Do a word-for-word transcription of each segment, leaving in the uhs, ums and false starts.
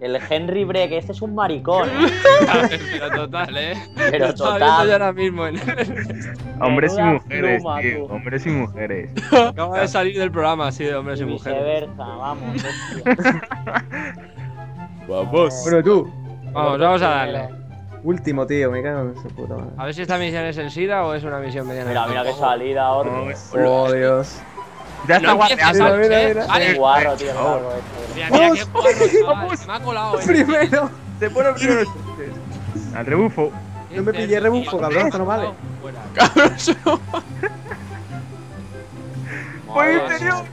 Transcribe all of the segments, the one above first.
El Henry Break, este es un maricón. Pero total, ¿eh? Pero total. Yo ahora mismo en... Hombres y mujeres, pluma, tío. Tú. Hombres y mujeres. Acabo de salir del programa así de hombres y, y mujeres. Viceversa, vamos. Vamos. Bueno, tú. Vamos, vamos a darle. Último, tío, me cago en su puta madre. A ver si esta misión es sencilla o es una misión mediana. Mira, mira qué salida, ahora. Oh, Dios. Ya está guarro, mira, mira, mira. Vale. Guarro, tío, largo este. Mira, mira, qué guarro, se me ha colado, eh. Primero. Te pone primero. Al rebufo. No me pillé rebufo, cabrón, esto no vale. Cabrón, eso no vale. Voy interior.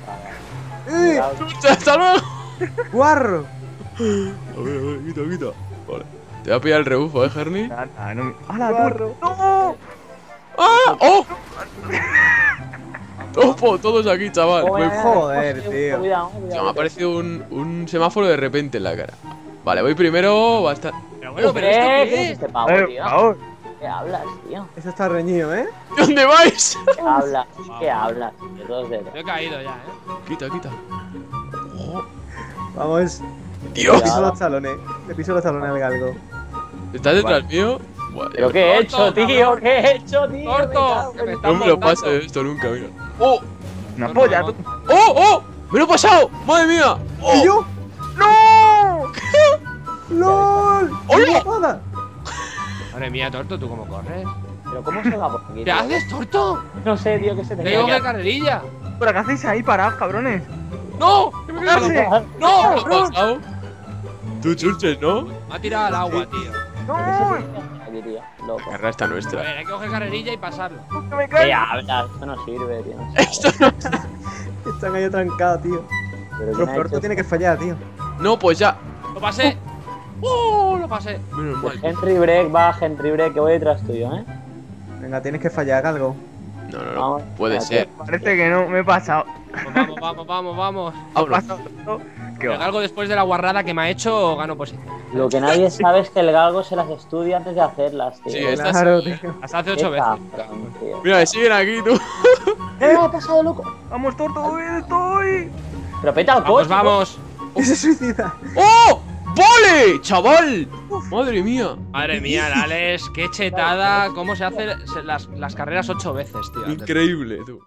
Eh. Chucha, hasta luego. Guarro. A ver, a ver, quita, quita. Vale. Te voy a pillar el rebufo, eh, Herny. Ah, no. ¡Hala, guarro! ¡No! ¡Ah! ¡Oh! Topo, todos aquí, chaval. Joder, me... joder tío. Cuidado, cuidado, se me ha aparecido un, un semáforo de repente en la cara. Vale, voy primero. Va a estar. Pero bueno, pero esto ¿qué es? es este pavo, eh, tío? Pavo. ¿Qué hablas, tío? Eso está reñido, ¿eh? ¿Dónde vais? ¿Qué hablas? ¿Qué hablas? Yo he caído ya, ¿eh? Quita, quita. Oh. Vamos. Dios. Le piso los talones. Le piso los talones al galgo. ¿Estás detrás vale. mío? Pero qué he hecho, tío, qué he hecho, tío. Corto. No me lo pasa esto nunca, mira. ¡Oh! ¡Una polla! ¡Oh, oh! ¡Me lo he pasado! ¡Madre mía! Oh. ¿Y yo? ¡No! ¿Qué? ¡Lol! ¡Hola! Madre mía, Torto, ¿tú cómo corres? ¿Pero cómo se va por aquí? ¿Te haces, Torto? No sé, tío, que se te cae. ¡Tengo una carrerilla! ¿Pero qué hacéis ahí parados, cabrones? ¡No! ¡Que me cae! ¡No! ¿Qué ha pasado? Tú churches, ¿no? Me ha tirado al agua, tío. ¡No! Tío, loco. La carrera está nuestra. A ver, hay que coger carrerilla y pasarlo. ¿Qué hablas? Esto no sirve, tío. No esto no sirve. Está medio trancado, tío. Pero Torto hecho... tiene que fallar, tío. No, pues ya. Lo pasé. ¡Oh! Uh, lo pasé. Pues Henry Break, va, Henry Break, que voy detrás tuyo, ¿eh? Venga, tienes que fallar algo. No, no, no. Vamos, puede mira, ser. Tío. Parece que no, me he pasado. Vamos, vamos, vamos, vamos. vamos. El galgo, después de la guarrada que me ha hecho, gano posición. Lo que nadie sabe es que el galgo se las estudia antes de hacerlas, tío. Sí, estas claro, sí. Las hace ocho veces. Tío. Mira, siguen aquí, tú. ¡Eh, ha pasado, loco! ¡Vamos, Torto! ¡Estoy! ¡Pero peta al coche! ¡Vamos, vamos! ¡Y se suicida! ¡Oh! ¡Vole, chaval! Uf. ¡Madre mía! Madre mía, Alex, qué chetada. ¿Cómo se hacen las, las carreras ocho veces, tío? Increíble, tú.